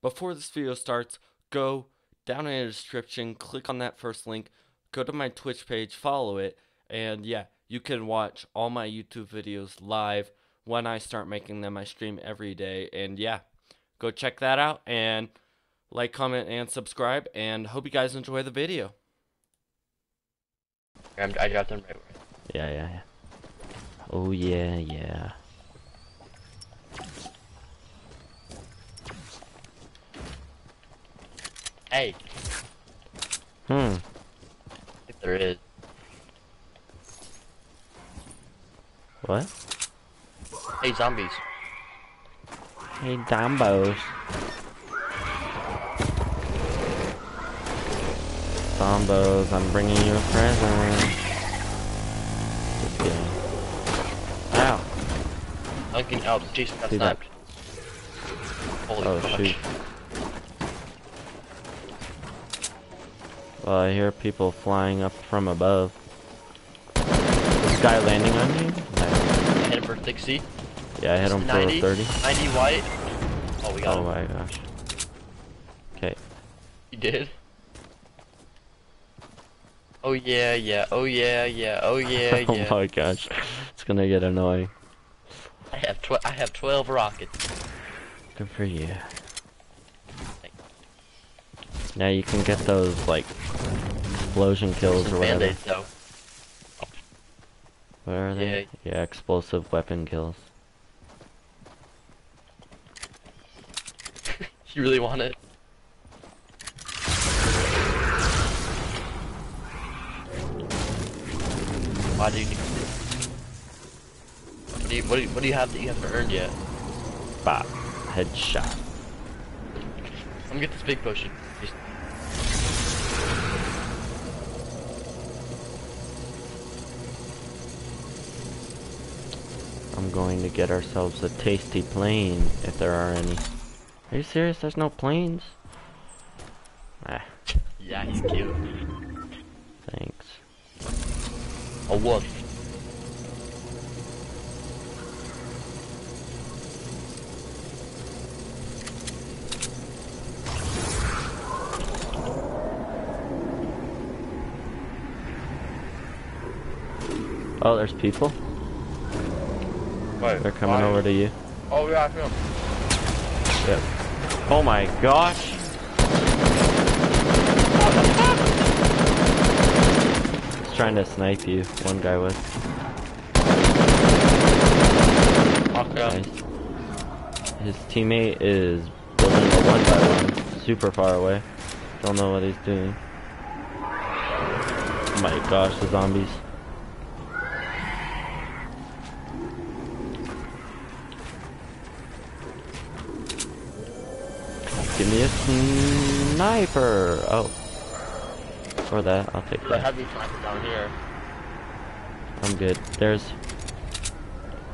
Before this video starts, go down in the description, click on that first link, go to my Twitch page, follow it, and yeah, you can watch all my YouTube videos live when I start making them. I stream every day, and yeah, go check that out, and like, comment, and subscribe, and hope you guys enjoy the video. I got them right away. Yeah. Oh, yeah. Hey. If there is. What? Hey, zombies. Hey, dombos. Dombos, I'm bringing you a present. Just kidding. Ow. Fucking out. Jason got snapped. Holy fuck. Shoot. Well, I hear people flying up from above. This guy landing on you? Hit him for 60. Yeah, I hit him for 90, 30. 90 white. Oh, we got him. Oh my gosh. Okay. You did? Oh yeah. Oh yeah. Oh yeah. Oh my gosh. It's gonna get annoying. I have 12 rockets. Good for you. Now you can get those, like, explosion kills or whatever. Though. Where are they? Yeah, explosive weapon kills. You really want it? Why do you need it? What do you have that you haven't earned yet? Bop. Headshot. Let me get this big potion. I'm going to get ourselves a tasty plane, if there are any. Are you serious? There's no planes? Ah. Yeah, he's cute. Thanks. A wolf. Oh, there's people. Wait, they're coming over to you. Oh yeah, I feel them. Yep. Oh my gosh. He's trying to snipe you, one guy was. Okay. Nice. His teammate is building a 1x1, super far away. Don't know what he's doing. Oh my gosh, the zombies. Give me a sniper! Oh. Or that, I'll take that. Heavy sniper down here. I'm good. There's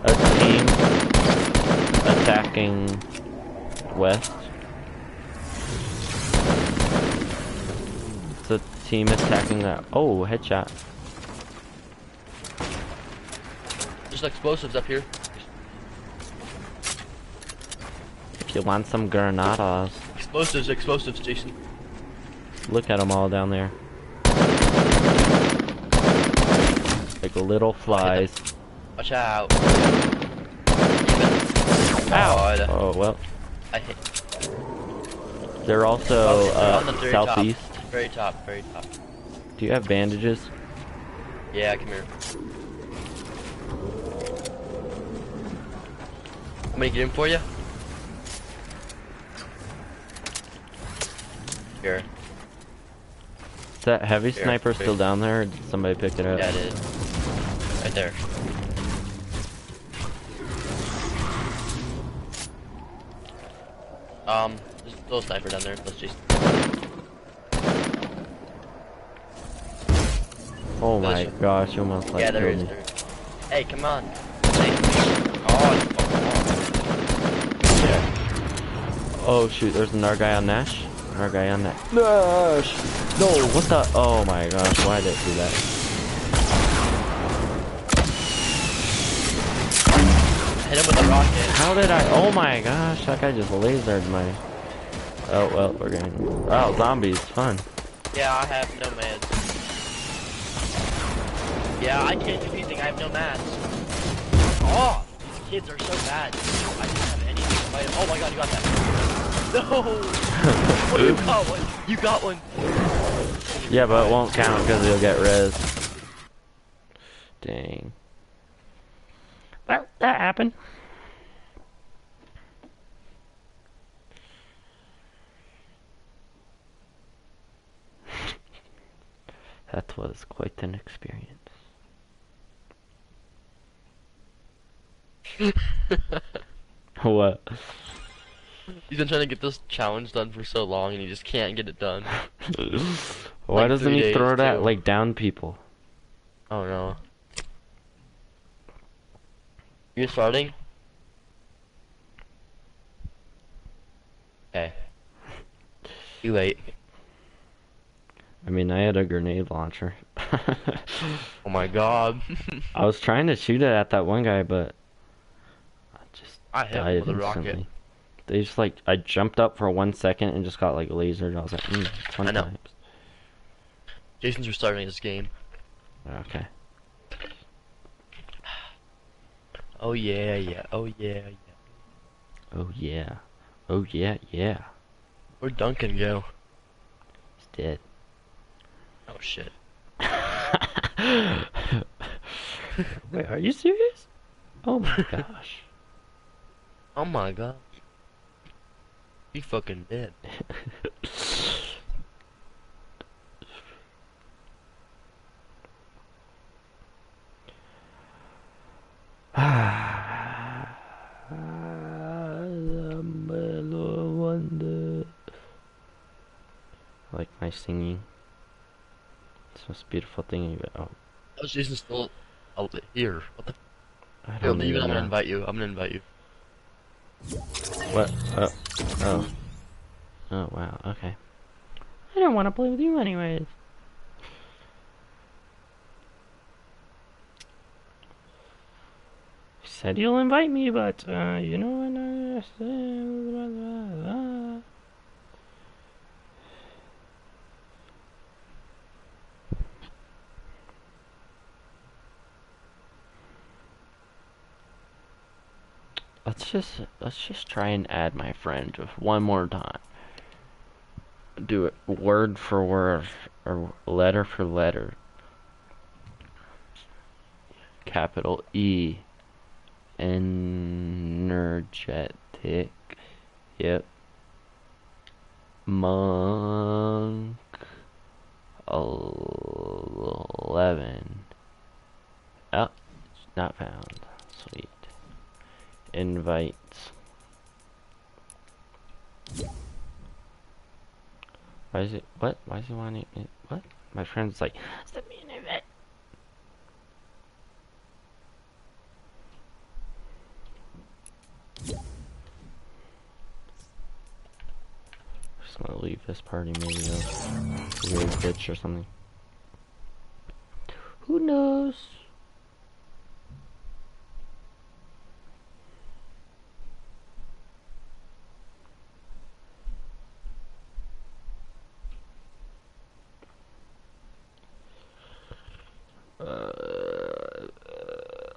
a team attacking west. It's a team attacking that. Oh, headshot. There's explosives up here. If you want some granadas. Explosives, Jason. Look at them all down there. Like little flies. Watch out. Ow. Oh, well. I hit. They're also southeast. Top. Very top. Do you have bandages? Yeah, come here. I'm gonna get him for you. Here. Is that heavy sniper still down there, or did somebody pick it up? Yeah, it is. Right there. There's a little sniper down there. Let's just... Oh my gosh, you almost like killed me. Hey, come on. Oh, shoot, there's another guy on Nash. Our guy on that. No, what the? Oh my gosh, why did it do that? Hit him with a rocket. How did I? Oh my gosh, that guy just lasered my Oh, well, we're gonna... Oh, zombies, fun. Yeah, I have no meds. Yeah, I can't do anything, I have no mats. Oh, these kids are so bad. I don't have anything to play. Oh my god, you got that. No! What, you got one! You got one! Yeah, but it won't count because you'll get res. Dang. That happened. That was quite an experience. What? He's been trying to get this challenge done for so long and he just can't get it done. Why like doesn't he throw it at, like, down people? Oh no. You're starting? Okay. Too late. I mean, I had a grenade launcher. Oh my god. I was trying to shoot it at that one guy, but I just died with a rocket. They just, like, I jumped up for 1 second and just got, like, lasered, and I was like, 20 I know. Times. Jason's restarting this game. Okay. Oh yeah, yeah, oh yeah, yeah. Oh yeah. Oh yeah, yeah. Where'd Duncan go? He's dead. Oh shit. Wait, are you serious? Oh my gosh. Oh my god. He fucking dead. Like my singing. It's the most beautiful thing about. Oh. How's Jason still out here? What the? I don't even. I'm gonna invite you. I'm gonna invite you. What? Oh. Oh. Oh wow. Okay. I don't want to play with you anyways. You said you'll invite me, but you know what I said. Let's just try and add my friend just one more time. Do it word for word or letter for letter. Capital E. Energetic. Yep. Monk 11. Oh, it's not found. Sweet. Invites. Why is it? What? Why is it wanting it? What? My friend's like, send me an invite. Just gonna leave this party, maybe a weird bitch or something. Who knows?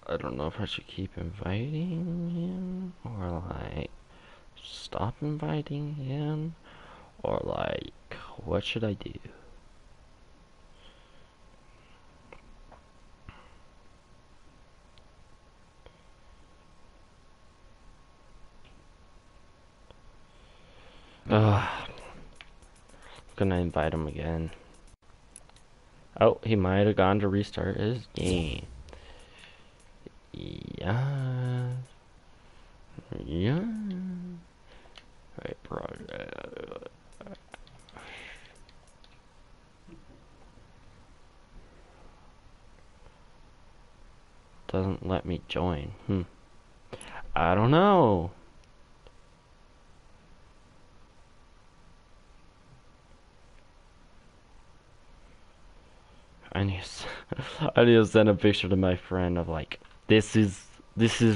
I don't know if I should keep inviting him, or like, stop inviting him, or like, what should I do? I'm gonna invite him again. Oh, he might have gone to restart his game. Yeah. Yeah. Hey, bro. Doesn't let me join. I don't know. I need to send a picture to my friend of like, this is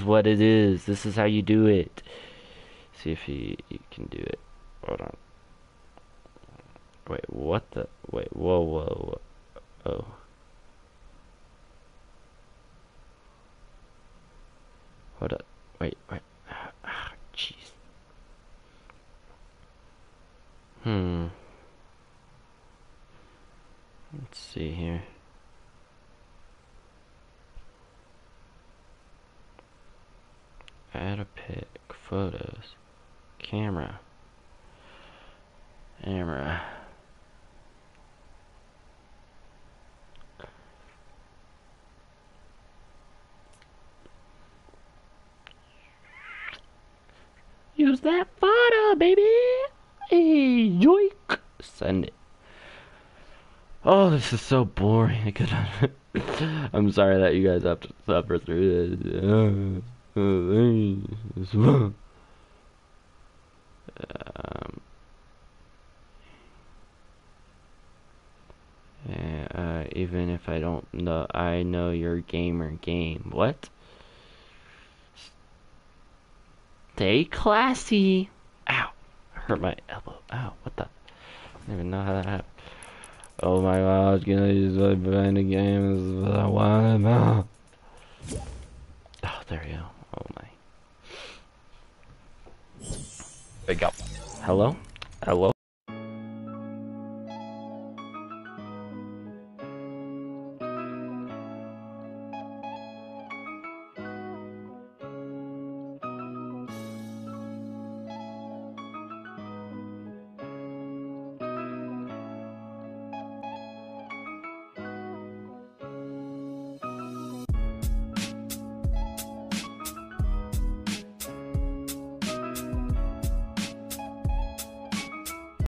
what it is. This is how you do it. See if he can do it. Hold on. Wait, what the? Wait, whoa. Oh. Hold up. Wait. Ah, jeez. Let's see here. Add a pic, photos, camera. Use that photo, baby. Hey, yoink. Send it. Oh, this is so boring. I'm sorry that you guys have to suffer through this. Even if I don't know, I know your gamer game. What? Stay classy. Ow! I hurt my elbow. Ow! What the? I don't even know how that happened. Oh my God! I was gonna just play behind the game. This is what I wanted. Oh, there you go. Oh my. Hello? Hello?